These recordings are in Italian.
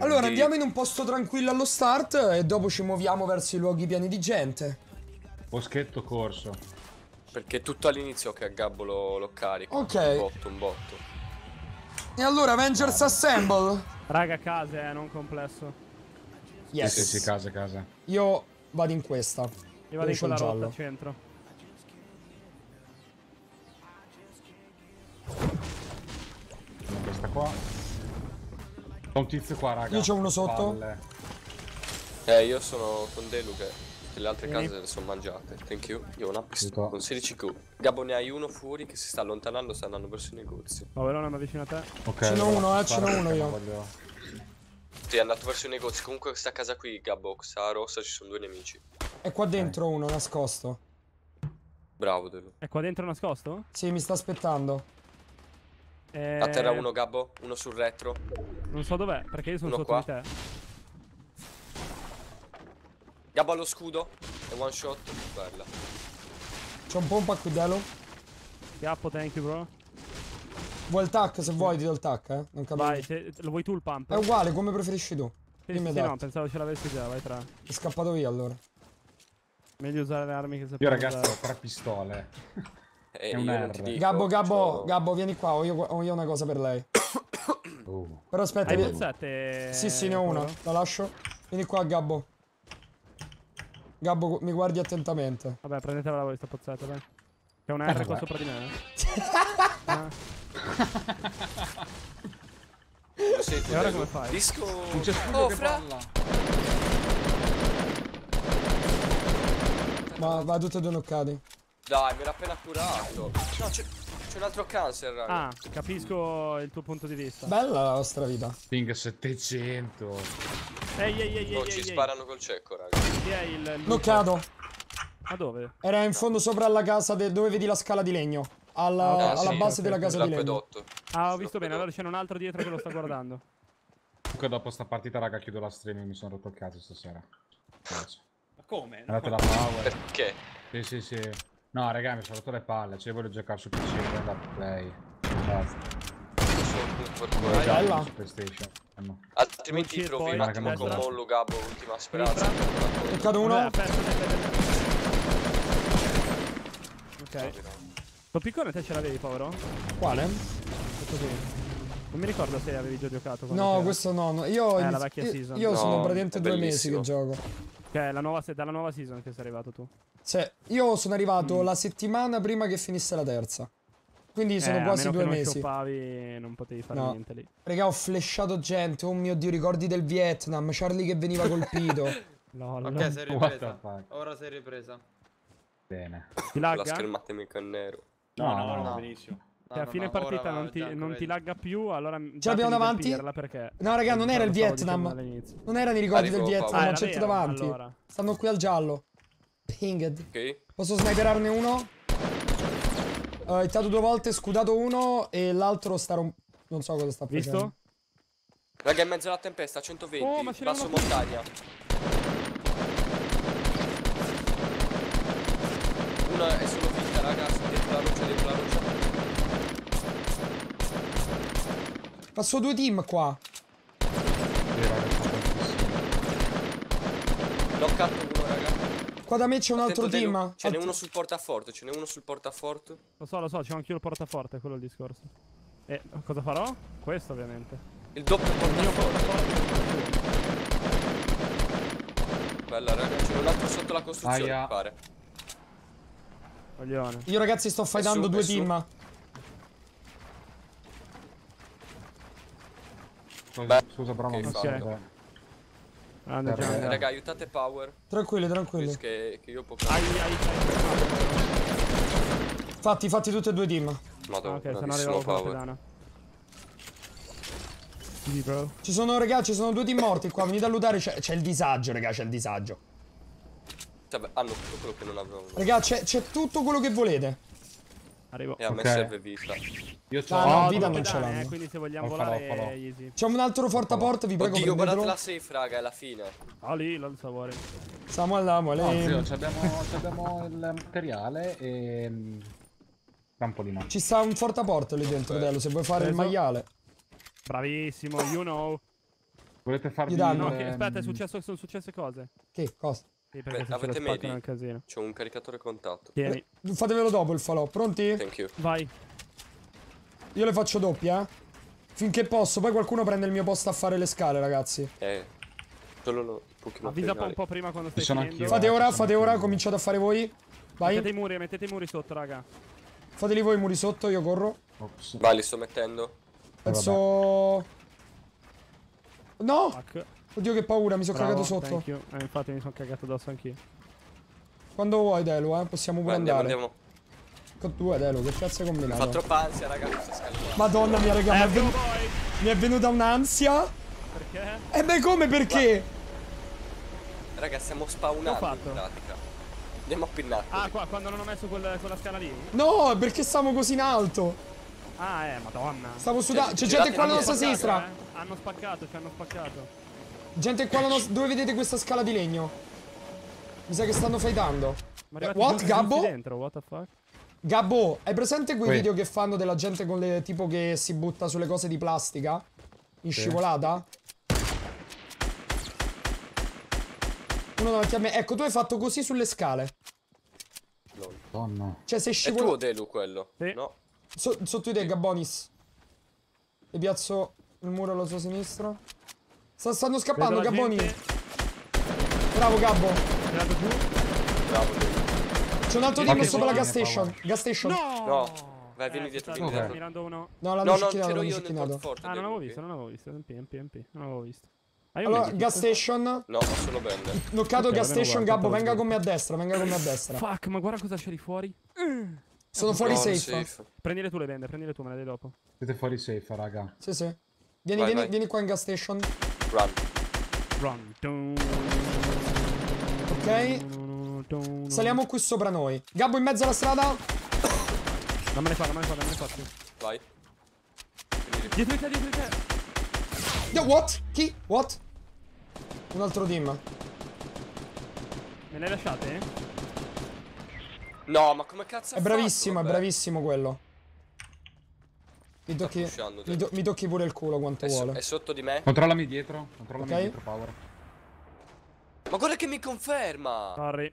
Allora andiamo in un posto tranquillo allo start e dopo ci muoviamo verso i luoghi pieni di gente. Boschetto corso. Perché tutto all'inizio che a Gabbo lo carico. Ok. Un botto. E allora Avengers Assemble. Raga, case, non complesso. Yes. Sì, case. Io vado in questa. Io vado in quella rotta al centro. Questa qua. Un tizio qua, raga. Io c'ho uno sotto. Io sono con Delu che le altre case le sono mangiate. Thank you. Io ho una pistola con 16Q. Gabbo, ne hai uno fuori che si sta allontanando, sta andando verso i negozi. Ma Verona mi vicino a te. Ok. Ce n'ho uno, ce n'ho uno io. Sì, è andato verso i negozi. Comunque questa casa qui, Gabbo, questa rossa, ci sono due nemici. È qua dentro uno, nascosto. Bravo Delu. È qua dentro nascosto? Sì, mi sta aspettando. A terra uno, Gabbo, uno sul retro. Non so dov'è, perché io sono sotto di te. Gabbo allo scudo e one shot. Bella. C'è un pompa qui, Delu. Gappo, thank you, bro. Vuoi il tac? Se vuoi ti do il tac, eh. Non capisco. Vai, lo vuoi tu il pump? È uguale, come preferisci tu. Sì, no, pensavo ce l'avessi già, vai tra. È scappato via allora. Meglio usare le armi che sappiamo. Io ragazzi ho tre pistole. Dico, Gabbo, vieni qua, ho io una cosa per lei. Però aspetta, sì, ne ho una, la lascio. Vieni qua, Gabbo. Gabbo, mi guardi attentamente. Vabbè, prendetela voi sta pozzata, dai. C'è un R qua sopra di me. E ora come fai? Disco. Oh, fra. Ma va tutte e due noccati. Dai, me l'ha appena curato. No, c'è un altro cancer, raga. Ah, capisco il tuo punto di vista. Bella la nostra vita. Ping 700. Ci sparano col cecco, raga. Chi è il bloccato? Ma dove? Era in fondo sopra alla casa dove vedi la scala di legno. Alla base della casa di legno. Ah, ho visto bene, allora c'è un altro dietro che lo sta guardando. Comunque dopo sta partita, raga, chiudo la stream, mi sono rotto il cazzo stasera. Ma come? Guardate la power. Perché? Sì. No, raga, mi sono rotto le palle, cioè voglio giocare su PC e da play. Bella. Su PlayStation. Altrimenti trovi un attimo con mollo, Gabbo, ultima speranza. Toccato uno. Ok. Lo piccone te ce l'avevi, povero? Quale? Non mi ricordo se avevi già giocato. No, questo no. Io sono praticamente 2 mesi che gioco. Che è dalla nuova season che sei arrivato tu. Cioè, io sono arrivato la settimana prima che finisse la terza. Quindi sono quasi 2 mesi. Non potevi fare niente lì. Raga, ho flashato gente. Oh mio Dio, ricordi del Vietnam. Charlie che veniva colpito. Ok, sei ripresa. Ora sei ripresa. Bene. Ti lagga? La schermata mica nero. No, benissimo. Cioè, a fine partita non ti lagga più, allora già abbiamo davanti. No, raga, non era il Vietnam. Non erano i ricordi del Vietnam, ma c'è davanti. Allora. Stanno qui al giallo. Pinged. Okay. Posso sniperarne uno? Ho hittato 2 volte, scudato uno e l'altro sta non so cosa sta facendo. Visto? Raga, in mezzo alla tempesta, 120, basso montagna. Una è solo finta, raga, dentro la roccia. Passo 2 team qua. L'ho cattato uno, raga. Qua da me c'è un altro team. Ce n'è uno sul portaforte, Lo so, c'è anch'io il portaforte, quello è il discorso. E cosa farò? Questo ovviamente. Il doppio portaforte. Bella, raga, c'è un altro sotto la costruzione, mi pare. Coglione. Io ragazzi sto fightando 2 team. Scusa, bravo, raga, aiutate Power. Tranquilli. Che io posso. Fatti tutti e 2 team. Madonna, ok, se no arrivavo con la pedana. Ci sono 2 team morti qua, venite a lootare, c'è il disagio, raga, Cioè, hanno tutto quello che non avevano. Raga, c'è tutto quello che volete. Arrivo. E a me serve vita. Io c'ho vita non ce l'hanno. Quindi se vogliamo volare è easy. C'è un altro porta, vi prego. Oddio, guardate la safe, raga, è la fine. Ah, lì, non so vuole. Siamo all'amole. No, abbiamo il materiale e... Trampolino. Ci sta un porta lì dentro, bello, se vuoi fare il maiale. Bravissimo, you know. Volete farmi... No, aspetta, sono successe cose. Che cosa? Sì, perché avete meglio. C'ho un caricatore contatto. Tieni. Fatevelo dopo il falò, pronti? Thank you. Vai. Io le faccio doppia, finché posso, poi qualcuno prende il mio posto a fare le scale, ragazzi. Solo lo Pokémon. Avvisa un po' prima quando stai finendo. Fate ora, cominciate a fare voi. Vai. Mettete i muri sotto, raga. Fateli voi i muri sotto, io corro. Vai, li sto mettendo. Penso... No! Oddio che paura, mi sono cagato sotto. Infatti mi sono cagato addosso anch'io. Quando vuoi Delu, possiamo pure andare. Con due Delu, che cazzo hai combinato? Fa troppa ansia, raga, questa scalata. Madonna mia, raga, mi è venuta un'ansia. Perché? E beh, come perché? Ma... Raga, stiamo spawnando in pratica. Andiamo a pinnare. Ah, qua, quando non ho messo quella scala lì? No, perché stiamo così in alto. Ah, madonna. Stavo sudando. C'è gente qua alla nostra sinistra. Hanno spaccato, ci hanno spaccato. Gente qua, dove vedete questa scala di legno? Mi sa che stanno fightando. What, Gabbo? Dentro, what the fuck? Gabbo, hai presente quei video che fanno della gente con le tipo che si butta sulle cose di plastica? In scivolata? Uno davanti a me. Ecco, tu hai fatto così sulle scale. Madonna. Cioè, sei scivolato. È tuo Delu quello? Sì. No. Sotto i te, Gabbonis. E piazzo il muro alla sua sinistra. Stanno scappando, Gabboni. Bravo, Gabbo. Bravo. C'è un altro team sopra la gas station. Gas station. No. Vai, vieni dietro. No, l'hanno cecchinato. No, io non avevo visto, non avevo visto. Allora, gas station. No, solo bende. Noccato gas station, Gabbo, venga con me a destra, Fuck, ma guarda cosa c'è lì fuori. Sono fuori safe. Prendile tu le bende, me le dai dopo. Siete fuori safe, raga. Sì. Vieni qua in gas station. Run. Ok. Saliamo qui sopra noi. Gabbo in mezzo alla strada. Non me ne faccio. Vai. Dietro di te. Yo, what? Chi? What? Un altro team. Me ne lasciate? No, ma come cazzo è bravissimo, fatto? È bravissimo quello. Mi tocchi pure il culo quanto vuole. È sotto di me. Controllami dietro. Dietro, Power. Ma guarda che mi conferma. Parry.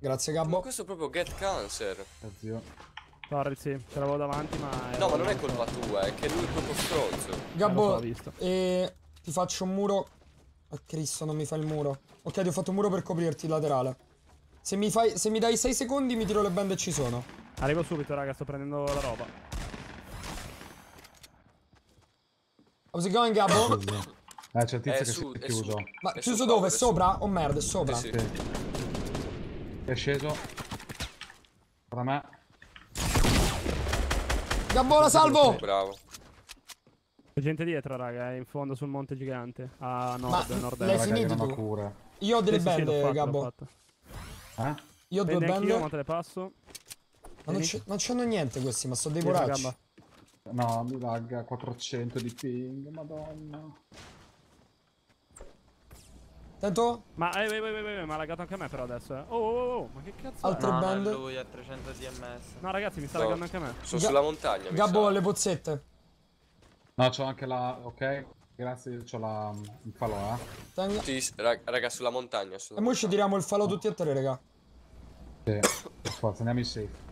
Grazie, Gabbo. Ma questo è proprio get cancer. Zio. Parry, sì. Ce l'avevo davanti, ma... No, ma non è colpa tua, è che lui è proprio stronzo. Gabbo, ti faccio un muro. Oh, Cristo, non mi fai il muro. Ok, ti ho fatto un muro per coprirti il laterale. Se mi dai 6 secondi, mi tiro le bende e ci sono. Arrivo subito, raga. Sto prendendo la roba. How's it going, Gabbo? C'è il tizio che si è chiuso. Ma è chiuso dove? Sopra? Oh merda, è sopra. Sì. È sceso. Guarda me. Gabbo, la salvo! Bravo. C'è gente dietro, raga, è in fondo sul monte gigante. A nord, l'hai finito tu? Io ho delle bende, Gabbo. Eh? Io ho due bende. Io, ma te le passo. Ma non c'hanno niente questi, ma sono dei poracci. No, mi lagga 400 di ping, madonna. Tanto? Ma ha laggato anche a me però adesso, Oh, ma che cazzo è? Band? Lui a 300 DMS. No, ragazzi, mi sta laggando anche a me. Sono sulla montagna, Gabbo, le bozzette. No, c'ho anche la... Ok, grazie, c'ho la... Il falò, Sì, raga, sulla montagna, E mo' ci tiriamo il falò tutti e tre, raga. Sì, forza, andiamo in safe.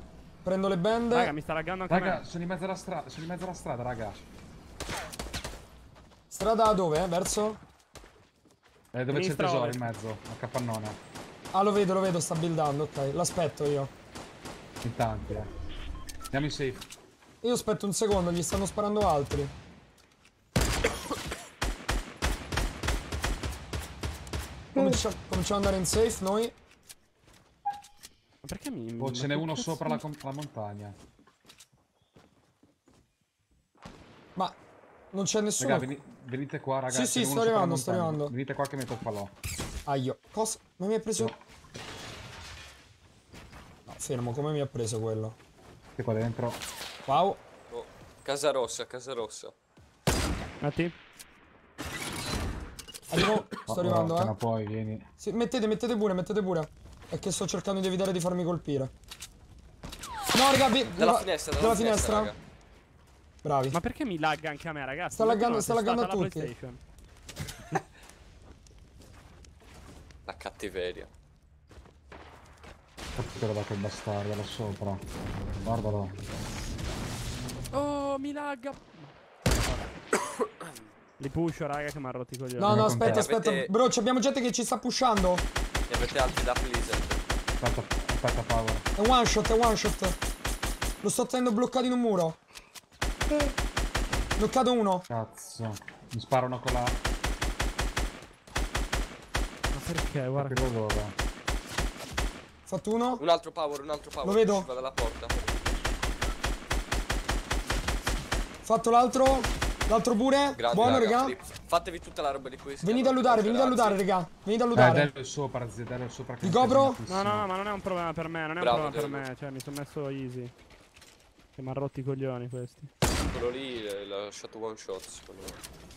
Prendo le bende. Raga, mi sta laggando anche me. Sono in mezzo alla strada, raga. Strada dove? Verso? Dove c'è il tesoro in mezzo, al capannone. Ah, lo vedo, sta buildando, ok. L'aspetto io. Intanto, andiamo in safe. Io aspetto un secondo, gli stanno sparando altri. Cominciamo ad andare in safe noi. Ma perché mi... Oh, ce n'è uno sopra la montagna. Ma non c'è nessuno. Raga, venite qua, ragazzi. Sì, sto arrivando, Venite qua che metto il falò. Aio. Cosa? Ma mi ha preso... No, fermo, come mi ha preso quello? Tutti qua dentro. Wow. Oh, casa rossa, casa rossa. Matti. Arrivo, sto arrivando, no, poi, vieni. Sì, mettete pure, mettete pure. È che sto cercando di evitare di farmi colpire. No, raga, dalla finestra, dalla finestra. Raga. Bravi. Ma perché mi lagga anche a me, ragazzi? Sta laggando a tutti. La cattiveria. Che roba, che bastardo là sopra. Guardalo. Oh, mi lagga. Li pusho, raga, che mi ha rotti i coglioni. No, no, aspetta, aspetta. Bro, abbiamo gente che ci sta pushando. Ne avete altri da freezer. Aspetta, aspetta, Power. È one shot, è one shot. Lo sto tenendo bloccato in un muro. Bloccato uno. Cazzo. Mi sparano con la... Ma perché? Guarda che loro. Fatto uno. Un altro Power, un altro Power. Lo vedo. Usciva dalla porta. Fatto l'altro. L'altro pure, grande, buono raga. Fatevi tutta la roba di questo. Venite a lutare raga. Venite a lutare. Dello è sopra, Dello è sopra. Ti copro? No, no, no, ma non è un problema per me, non è un problema per me. Cioè mi sono messo easy. Che mi ha rotti i coglioni questi. Quello lì l'ha lasciato one shot secondo me.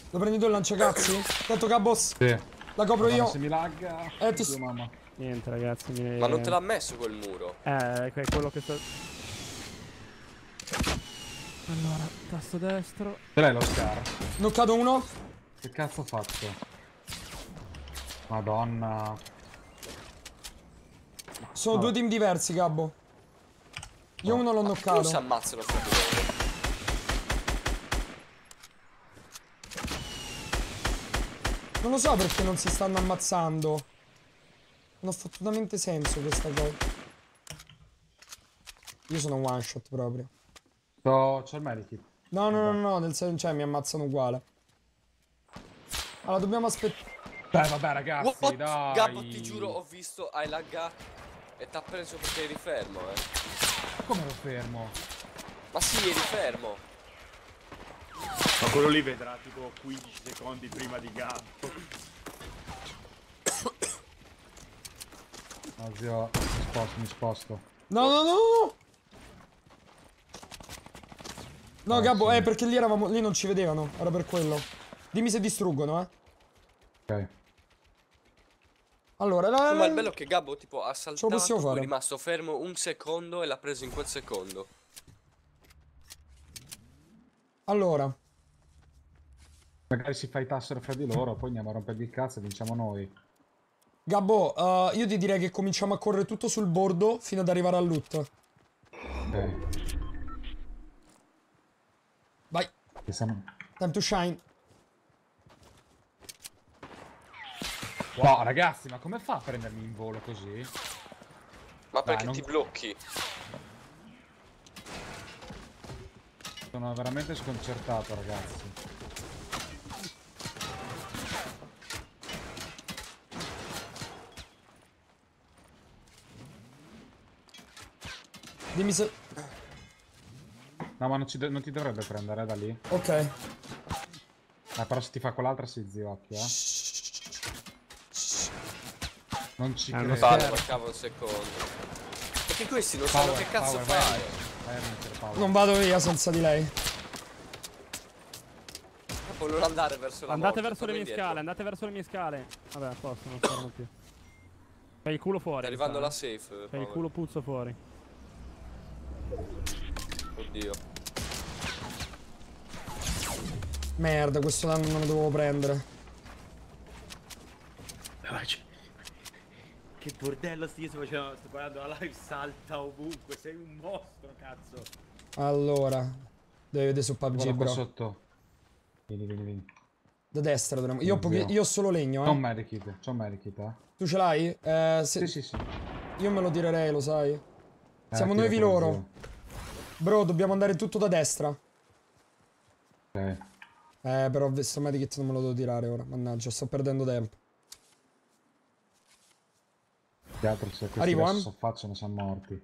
Lo prendi tu il lanciacazzi? Tanto Gabbos. Sì. La copro io. Se mi lagga. Ti... mamma. Niente ragazzi. Mi... Ma non te l'ha messo quel muro? È quello che sto... Allora, tasto destro. Ce l'hai lo scar? Knoccato uno. Che cazzo ho fatto? Madonna. Sono due team diversi, Gabbo. Io uno l'ho knoccato. Non si ammazzano. Non lo so perché non si stanno ammazzando. Non ha assolutamente senso questa cosa. Io sono one shot proprio. C'è il medikit. No, no, no, no, nel senso, cioè mi ammazzano uguale. Allora dobbiamo aspettare. Beh, vabbè ragazzi, what? Dai. Gabbo, ti giuro, ho visto, hai laggato e t'ha preso perché eri fermo, Come lo fermo? Ma sì, eri fermo. Ma quello lì vedrà tipo 15 secondi prima di Gabbo. No, zio, mi sposto, mi sposto. No, no, no, no. No, Gabbo, sì. Perché lì eravamo. Lì non ci vedevano, era per quello. Dimmi se distruggono, Ok. Allora, ma il bello è che Gabbo tipo ha saltato, è rimasto fermo un secondo e l'ha preso in quel secondo. Allora. Magari si fightassero fra di loro, poi andiamo a rompergli il cazzo e vinciamo noi. Gabbo, io ti direi che cominciamo a correre tutto sul bordo fino ad arrivare al loot. Ok. Vai. Time to shine. Wow ragazzi, ma come fa a prendermi in volo così? Ma perché ti blocchi? Sono veramente sconcertato ragazzi. Dimmi se... No, ma non ti dovrebbe prendere da lì. Ok. Però se ti fa quell'altra si zio, occhio, Non ci credo. Mancava un secondo. Perché questi non sanno che cazzo fare. Non vado via senza di lei. Non andare verso la verso le mie scale, andate verso le mie scale. Vabbè, a posto, non fermo più. Fai il culo fuori. Sta arrivando la safe. Fai il culo puzzo fuori. Oddio. Merda, questo danno non lo dovevo prendere. Che bordello io sto facendo, sto guardando la live, salta ovunque, sei un mostro, cazzo. Allora, devi vedere su PUBG, bro. Sotto. Vieni, vieni, vieni. Da destra dovremmo. Io ho solo legno, C'ho un medikit, Tu ce l'hai? Sì, sì, sì. Io me lo tirerei, lo sai. Siamo nuovi loro. Bro, dobbiamo andare tutto da destra. Ok. Però questo medikit non me lo devo tirare ora. Mannaggia, sto perdendo tempo. Teatro, se questi adesso facciano sono morti.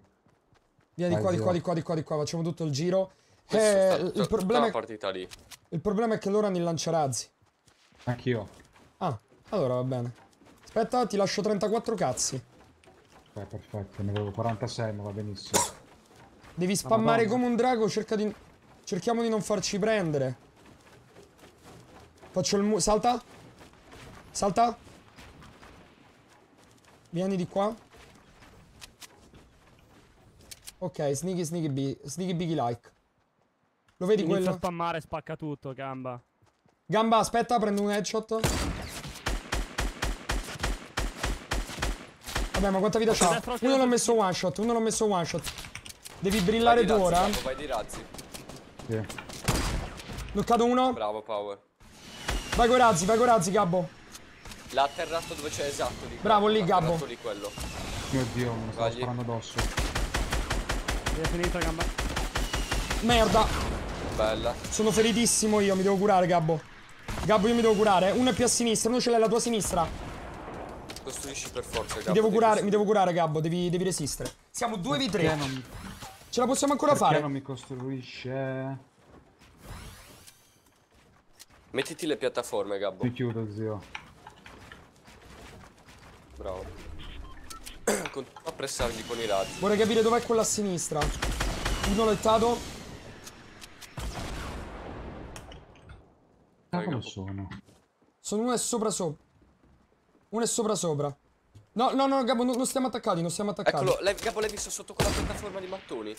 Via di qua, di qua, di qua, di qua, di qua. Facciamo tutto il giro. Il problema è... partita lì. Il problema è che loro hanno il lanciarazzi. Anch'io. Ah, allora va bene. Aspetta, ti lascio 34 cazzi. Perfetto, ne avevo 46, ma va benissimo. Devi spammare come un drago, cerca di... cerchiamo di non farci prendere. Faccio il salta. Salta. Vieni di qua. Ok, sneaky sneaky bee. Sneaky biggy like. Lo vedi quello? Inizio a spammare, spacca tutto, gamba. Gamba, aspetta, prendo un headshot. Vabbè, ma quanta vita c'ha? Uno l'ho messo one shot, uno l'ho messo one shot. Devi brillare tu ora. Vai di razzi. Sì. Noccato uno. Bravo, Power. Vai con razzi, Gabbo. L'ha atterrato dove c'è, esatto. Lì, bravo, lì, Gabbo. Lì, quello. Mio Dio, mi sta sparando addosso. Mi è finita, Gamba. Merda. Bella. Sono feritissimo io, mi devo curare, Gabbo. Gabbo, io mi devo curare. Uno è più a sinistra, uno ce l'hai alla tua sinistra. Costruisci per forza, Gabbo. Mi devo curare, Gabbo, devi resistere. Siamo 2v3. Non... ce la possiamo ancora fare. Perché non mi costruisce? Mettiti le piattaforme, Gabbo. Ti chiudo, zio. Bravo. Continua a pressarli con i razzi. Vorrei capire dov'è quella a sinistra. Uno lettato. Ma come sono? Sono uno è sopra sopra. Uno è sopra sopra. No, no, no, Gabbo, non stiamo attaccati, Eccolo, Gabbo, l'hai visto sotto quella piattaforma di mattoni?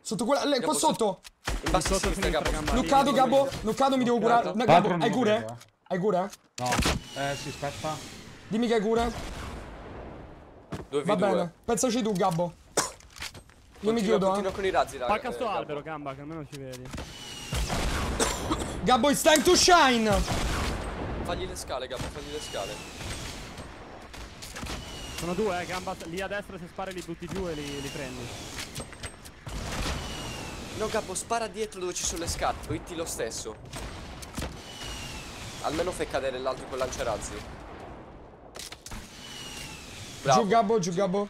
Sotto quella, Gabbo, qua sotto! In basso sotto, Gabbo. Noccato, Gabbo, mi devo curare. No, Gabbo, hai cure? Hai cure? No, sì, aspetta. Dimmi che hai cure. Va bene, pensaci tu, Gabbo. Io mi chiudo, continuo con i razzi, raga. Pacca sto albero, Gamba, che almeno ci vedi. Gabbo, it's time to shine! Fagli le scale, Gabbo, fagli le scale. Sono due, Gamba, lì a destra se spari li butti giù e li prendi. No, Gabbo, spara dietro dove ci sono le scale, o hitti lo stesso. Almeno fai cadere l'altro con lanciarazzi. Bravo. Giù, Gabbo,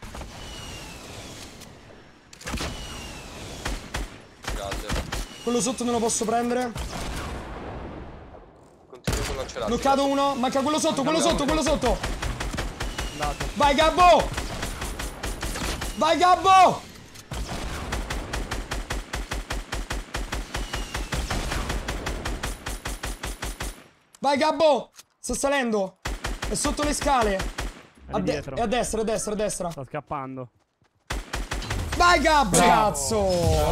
Grazie. Quello sotto non lo posso prendere. Bloccato uno, manca quello sotto, quello sotto. Andato. Vai, Gabbo! Sta salendo. È sotto le scale. È a destra, Sta scappando. Vai, Gabbo, cazzo!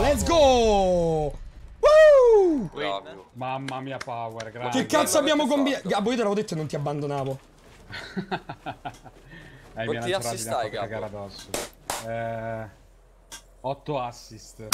Let's go! Mamma mia, Power, grazie. Che cazzo abbiamo combinato? Gabbo, io te l'avevo detto e non ti abbandonavo. Quanti assist hai, Gabbo? 8 assist.